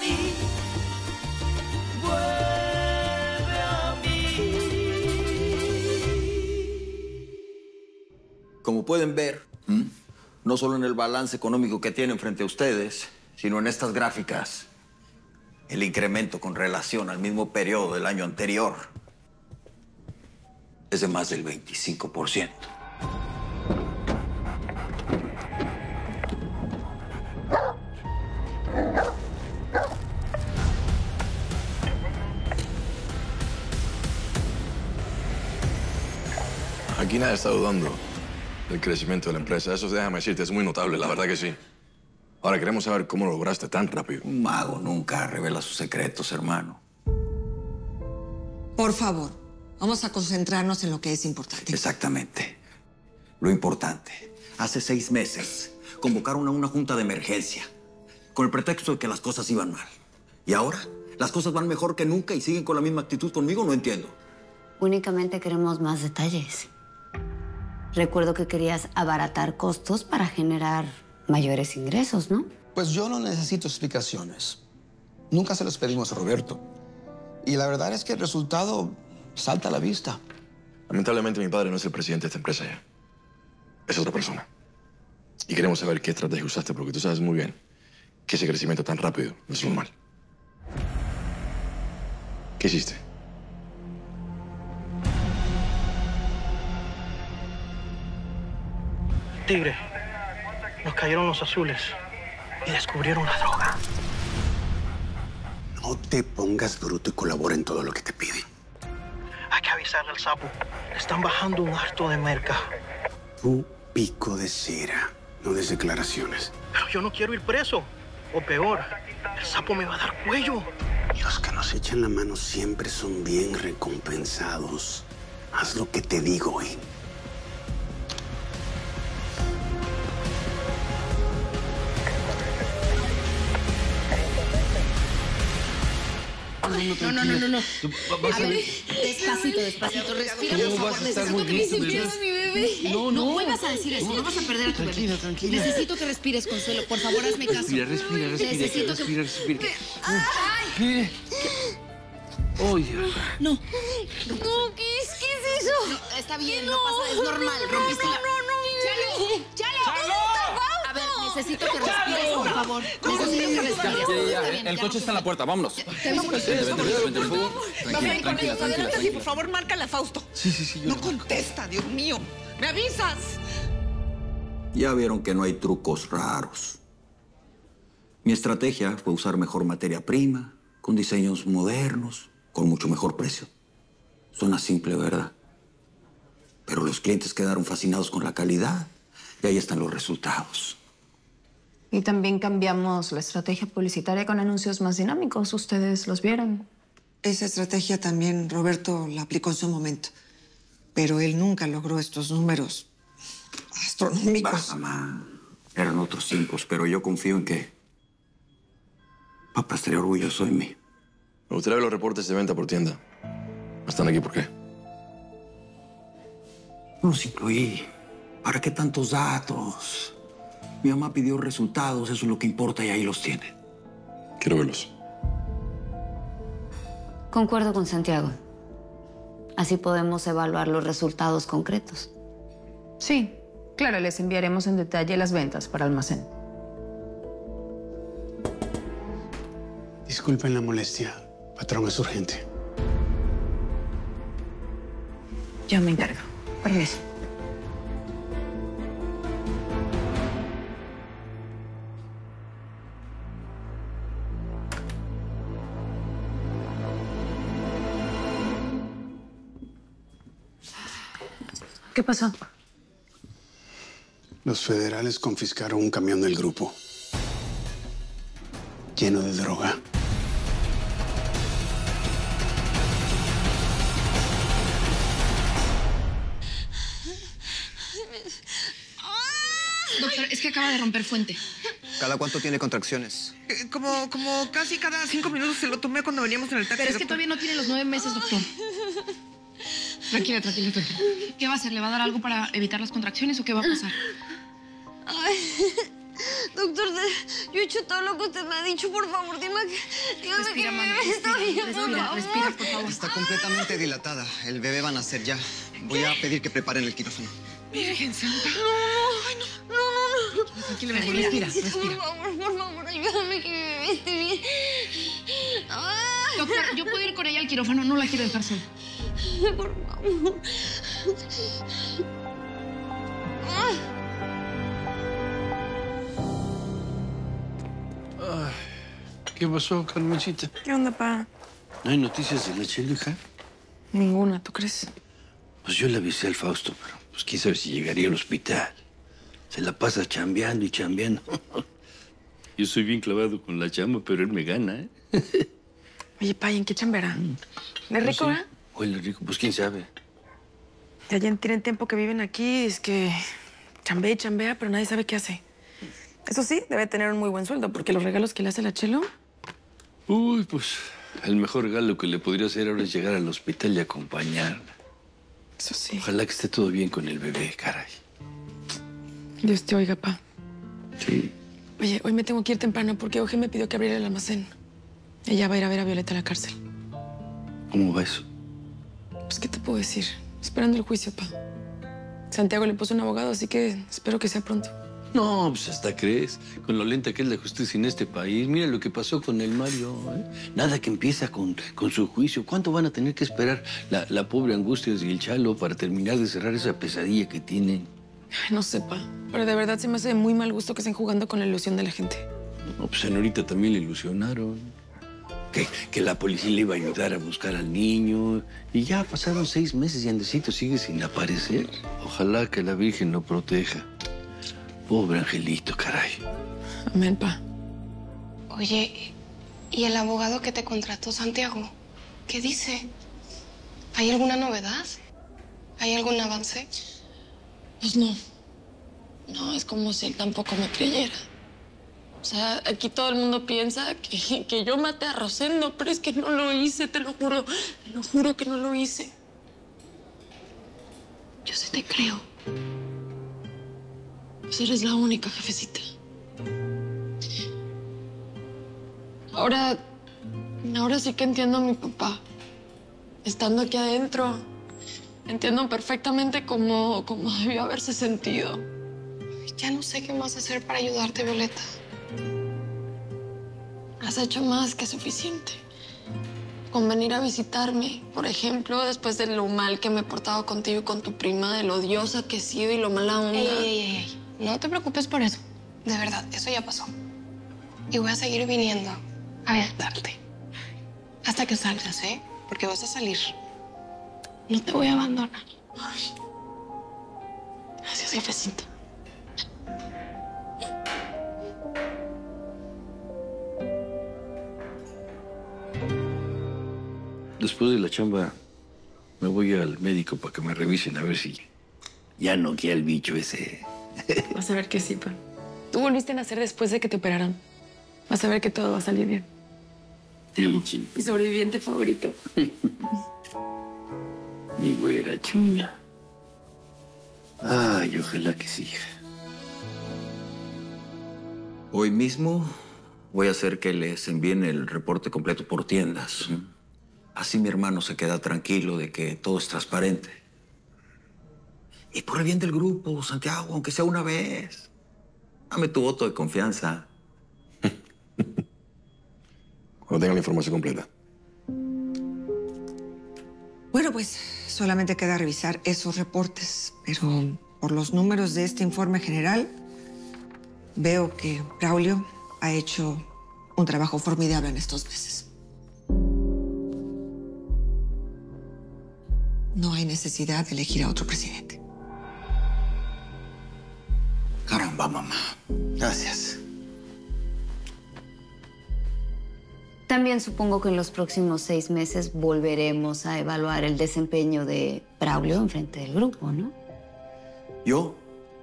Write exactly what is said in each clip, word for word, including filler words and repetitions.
mí, vuelve a mí. Como pueden ver, ¿hmm? no solo en el balance económico que tienen frente a ustedes, sino en estas gráficas, el incremento con relación al mismo periodo del año anterior es de más del veinticinco por ciento. Aquí nadie está dudando del crecimiento de la empresa. Eso, déjame decirte, es muy notable, la verdad que sí. Ahora queremos saber cómo lo lograste tan rápido. Un mago nunca revela sus secretos, hermano. Por favor, vamos a concentrarnos en lo que es importante. Exactamente. Lo importante. Hace seis meses convocaron a una junta de emergencia con el pretexto de que las cosas iban mal. Y ahora las cosas van mejor que nunca y siguen con la misma actitud conmigo, no entiendo. Únicamente queremos más detalles. Recuerdo que querías abaratar costos para generar mayores ingresos, ¿no? Pues yo no necesito explicaciones. Nunca se los pedimos a Roberto. Y la verdad es que el resultado salta a la vista. Lamentablemente, mi padre no es el presidente de esta empresa ya. Es otra persona. Y queremos saber qué estrategia usaste, porque tú sabes muy bien que ese crecimiento tan rápido no es normal. ¿Qué hiciste? Tigre, nos cayeron los azules y descubrieron la droga. No te pongas bruto y colabora en todo lo que te piden. Hay que avisarle al sapo. Le están bajando un harto de merca. Un pico de cera, no des declaraciones. Pero yo no quiero ir preso. O peor, el sapo me va a dar cuello. Y los que nos echan la mano siempre son bien recompensados. Haz lo que te digo hoy. No, no, no, no, no. A ver, despacito, despacito. Respira, por favor. Necesito que respires, mi bebé. No, no. No vuelvas a decir eso. No vas a perder a tu bebé. Tranquila, tranquila. Necesito que respires, Consuelo. Por favor, hazme caso. Respira, respira, respira. Necesito que... Respira, respira. ¡Ay! ¡Oh, Dios! No. No, ¿qué es? ¿Qué es eso? No, está bien, no pasa. Es normal. Rompiste la... No, no, no, no. ¡Chalo! ¡Chalo! A ver, necesito que respires, por favor. Necesito que respires. El coche está en la puerta, vámonos. Por favor, márcale a Fausto. Sí, sí, sí. No contesta, Dios mío. ¡Me avisas! Ya vieron que no hay trucos raros. Mi estrategia fue usar mejor materia prima, con diseños modernos, con mucho mejor precio. Suena simple, ¿verdad? Pero los clientes quedaron fascinados con la calidad. Y ahí están los resultados. Y también cambiamos la estrategia publicitaria con anuncios más dinámicos. Ustedes los vieron. Esa estrategia también Roberto la aplicó en su momento. Pero él nunca logró estos números astronómicos. Bah, mamá. Eran otros tiempos, pero yo confío en que papá estaría orgulloso de mí. Me gustaría ver los reportes de venta por tienda. ¿Están aquí por qué? No los incluí. ¿Para qué tantos datos? Mi mamá pidió resultados, eso es lo que importa y ahí los tiene. Quiero verlos. Concuerdo con Santiago. Así podemos evaluar los resultados concretos. Sí, claro, les enviaremos en detalle las ventas para almacén. Disculpen la molestia, patrón, es urgente. Yo me encargo. Permiso. ¿Qué pasó? Los federales confiscaron un camión del grupo, lleno de droga. Doctor, es que acaba de romper fuente. ¿Cada cuánto tiene contracciones? Eh, como, como casi cada cinco minutos se lo tomé cuando veníamos en el taxi. Pero es que todavía no tiene los nueve meses, doctor. Tranquila, tranquila, tranquila. ¿Qué va a hacer? ¿Le va a dar algo para evitar las contracciones o qué va a pasar? Ay, doctor, yo hecho todo lo que usted me ha dicho. Por favor, dime que... Respira, mami. Respira, respira, por favor. Está completamente dilatada. El bebé va a nacer ya. Voy a pedir que preparen el quirófano. Virgen Santa. No, no, no, no. Tranquila, mejor respira, respira. Por favor, por favor, ayúdame que mi bebé esté bien. Doctor, yo puedo ir con ella al quirófano. No la quiero dejar sola. Por favor. Ay, ¿qué pasó, Carmencita? ¿Qué onda, pa? ¿No hay noticias de la Chelo, hija? Ninguna, ¿tú crees? Pues yo le avisé al Fausto, pero pues quién sabe si llegaría al hospital. Se la pasa chambeando y chambeando. Yo soy bien clavado con la chamba, pero él me gana, ¿eh? Oye, pa, ¿y en qué chamberá? ¿De rico, no sé. ¿eh? Oye, rico, pues quién sabe. Ya, ya tienen tiempo que viven aquí, es que chambea y chambea, pero nadie sabe qué hace. Eso sí, debe tener un muy buen sueldo, porque los regalos que le hace la Chelo... Uy, pues, el mejor regalo que le podría hacer ahora es llegar al hospital y acompañarla. Eso sí. Ojalá que esté todo bien con el bebé, caray. Dios te oiga, pa. Sí. Oye, hoy me tengo que ir temprano porque Oje me pidió que abriera el almacén. Ella va a ir a ver a Violeta a la cárcel. ¿Cómo va eso? Pues, ¿qué te puedo decir? Esperando el juicio, pa. Santiago le puso un abogado, así que espero que sea pronto. No, pues hasta crees, con lo lenta que es la justicia en este país. Mira lo que pasó con el Mario, ¿eh? Nada que empieza con, con su juicio. ¿Cuánto van a tener que esperar la, la pobre Angustias y el Chalo para terminar de cerrar esa pesadilla que tienen? Ay, no sé, pa, pero de verdad se me hace de muy mal gusto que estén jugando con la ilusión de la gente. No, pues ahorita también le ilusionaron. Que, que la policía le iba a ayudar a buscar al niño. Y ya pasaron seis meses y Andesito sigue sin aparecer. Ojalá que la Virgen lo proteja. Pobre Angelito, caray. Amén, pa. Oye, ¿y el abogado que te contrató, Santiago? ¿Qué dice? ¿Hay alguna novedad? ¿Hay algún avance? Pues no. No, es como si él tampoco me creyera. O sea, aquí todo el mundo piensa que, que yo maté a Rosendo, pero es que no lo hice, te lo juro. Te lo juro que no lo hice. Yo sí te creo. Pues eres la única, jefecita. Ahora... Ahora sí que entiendo a mi papá. Estando aquí adentro, entiendo perfectamente cómo, cómo debió haberse sentido. Ya no sé qué más hacer para ayudarte, Violeta. Has hecho más que suficiente. Con venir a visitarme, por ejemplo, después de lo mal que me he portado contigo y con tu prima, de lo odiosa que he sido y lo mala onda. Ey, ey, ey. No te preocupes por eso. De verdad, eso ya pasó. Y voy a seguir viniendo a visitarte. Hasta que salgas, ¿eh? Porque vas a salir. No te voy a abandonar. Ay. Gracias, jefecita. Después de la chamba, me voy al médico para que me revisen a ver si ya noquea el bicho ese. Vas a ver que sí, pa. Tú volviste a nacer después de que te operaron. Vas a ver que todo va a salir bien. Sí. Mi sobreviviente favorito. Mi güera chula. Ay, ojalá que sí. Hoy mismo voy a hacer que les envíen el reporte completo por tiendas. Así mi hermano se queda tranquilo de que todo es transparente. Y por el bien del grupo, Santiago, aunque sea una vez. Dame tu voto de confianza. Cuando tenga la información completa. Bueno, pues solamente queda revisar esos reportes. Pero por los números de este informe general, veo que Braulio ha hecho un trabajo formidable en estos meses. No hay necesidad de elegir a otro presidente. Caramba, mamá. Gracias. También supongo que en los próximos seis meses volveremos a evaluar el desempeño de Braulio en frente del grupo, ¿no? Yo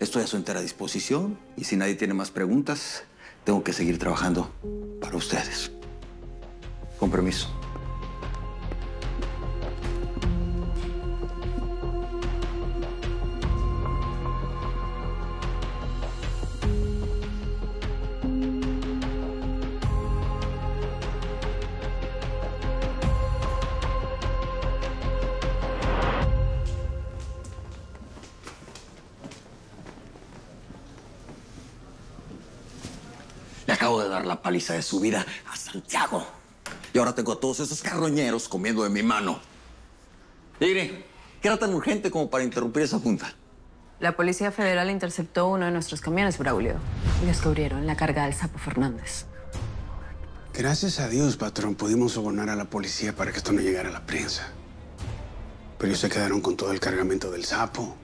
estoy a su entera disposición y si nadie tiene más preguntas, tengo que seguir trabajando para ustedes. Con permiso. acabo de dar la paliza de su vida a Santiago. Y ahora tengo a todos esos carroñeros comiendo de mi mano. Mire, ¿qué era tan urgente como para interrumpir esa junta? La Policía Federal interceptó uno de nuestros camiones, Braulio. Y descubrieron la carga del sapo Fernández. Gracias a Dios, patrón, pudimos sobornar a la policía para que esto no llegara a la prensa. Pero ellos se quedaron con todo el cargamento del sapo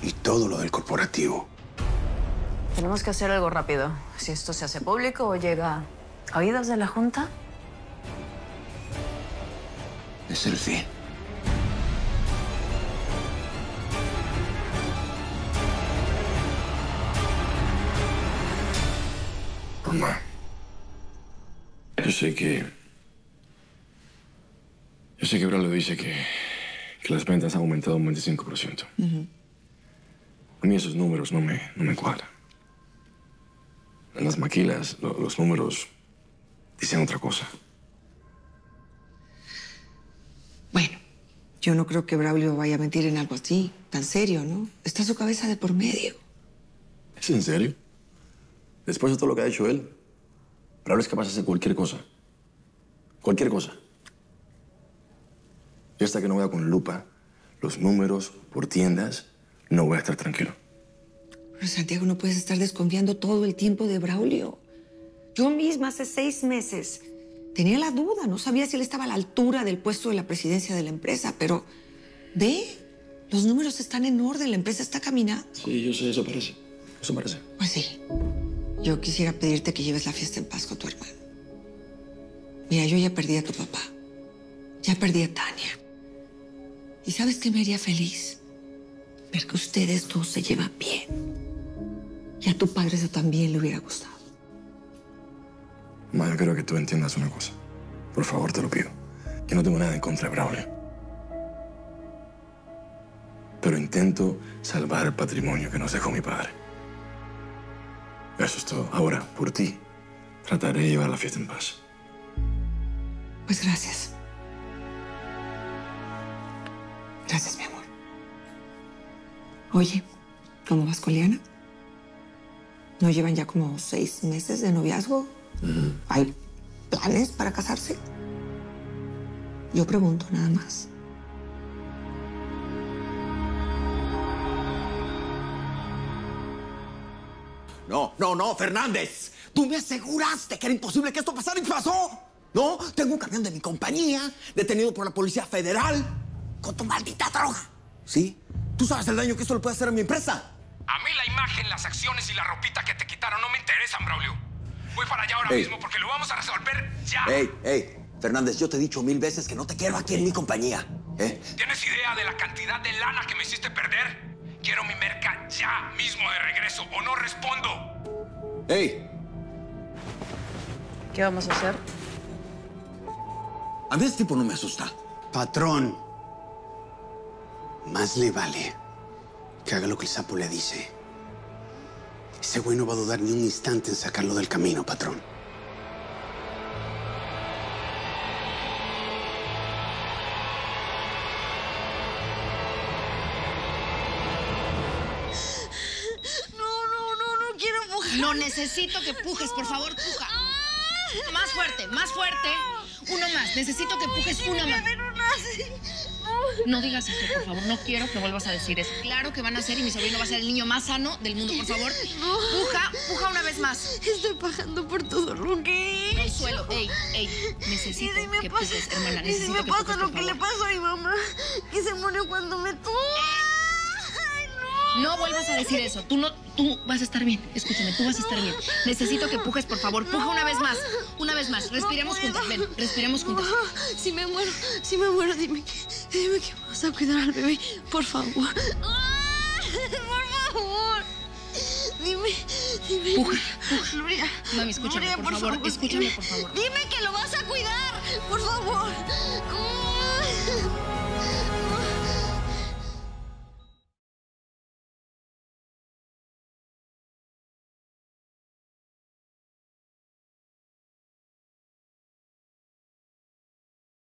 y todo lo del corporativo. Tenemos que hacer algo rápido. Si esto se hace público o llega a oídos de la Junta. Es el fin. Roma, yo sé que... Yo sé que Braulio dice que, que las ventas han aumentado un veinticinco por ciento. Uh-huh. A mí esos números no me, no me cuadran. En las maquilas, lo, los números dicen otra cosa. Bueno, yo no creo que Braulio vaya a mentir en algo así, tan serio, ¿no? Está su cabeza de por medio. ¿Es en serio? Después de todo lo que ha hecho él, Braulio es capaz de hacer cualquier cosa. Cualquier cosa. Yo hasta que no vea con lupa los números por tiendas, no voy a estar tranquilo. Pero, Santiago, no puedes estar desconfiando todo el tiempo de Braulio. Yo misma hace seis meses tenía la duda. No sabía si él estaba a la altura del puesto de la presidencia de la empresa, pero ve, los números están en orden, la empresa está caminando. Sí, yo sé, eso parece. Eso parece. Pues sí. Yo quisiera pedirte que lleves la fiesta en paz con tu hermano. Mira, yo ya perdí a tu papá. Ya perdí a Tania. ¿Y sabes qué me haría feliz? Ver que ustedes dos se llevan bien. Y a tu padre eso también le hubiera gustado. Ma, yo creo que tú entiendas una cosa. Por favor, te lo pido. Yo no tengo nada en contra de Braulio. Pero intento salvar el patrimonio que nos dejó mi padre. Eso es todo. Ahora, por ti, trataré de llevar la fiesta en paz. Pues gracias. Gracias, mi amor. Oye, ¿cómo vas, Coliana? ¿No llevan ya como seis meses de noviazgo? Uh-huh. ¿Hay planes para casarse? Yo pregunto nada más. No, no, no, Fernández. Tú me aseguraste que era imposible que esto pasara y pasó. No, tengo un camión de mi compañía detenido por la Policía Federal con tu maldita droga. ¿Sí? ¿Tú sabes el daño que esto le puede hacer a mi empresa? A mí la imagen, las acciones y la ropita que te quitaron no me interesan, Braulio. Voy para allá ahora ey. mismo porque lo vamos a resolver ya. Ey, ey, Fernández, yo te he dicho mil veces que no te quiero aquí en mi compañía. ¿Eh? ¿Tienes idea de la cantidad de lana que me hiciste perder? Quiero mi merca ya mismo de regreso o no respondo. ¡Ey! ¿Qué vamos a hacer? A mí este tipo no me asusta. Patrón, más le vale que haga lo que el sapo le dice. Ese güey no va a dudar ni un instante en sacarlo del camino, patrón. No necesito que pujes, por favor, puja. Más fuerte, más fuerte. Uno más, necesito que pujes una más. No digas eso, por favor, no quiero que vuelvas a decir eso. Claro que van a ser y mi sobrino va a ser el niño más sano del mundo, por favor. Puja, puja una vez más. Estoy pagando por todo lo que he hecho. Consuelo, ey, ey, necesito que pujes, hermana. Y si me pasa lo que le pasó a mi mamá, que se murió cuando me tuvo. No vuelvas a decir eso. Tú no, tú vas a estar bien. Escúchame, tú vas a estar bien. Necesito que pujes, por favor. Puja una vez más. Una vez más. Respiremos juntas. Ven, respiremos juntas. Si me muero, si me muero, dime, dime que vas a cuidar al bebé. Por favor. Por favor. Dime, dime. Puja, puja. Gloria. Mami, escúchame, Gloria, por, por favor. favor. Escúchame, por favor. Dime que lo vas a cuidar. Por favor.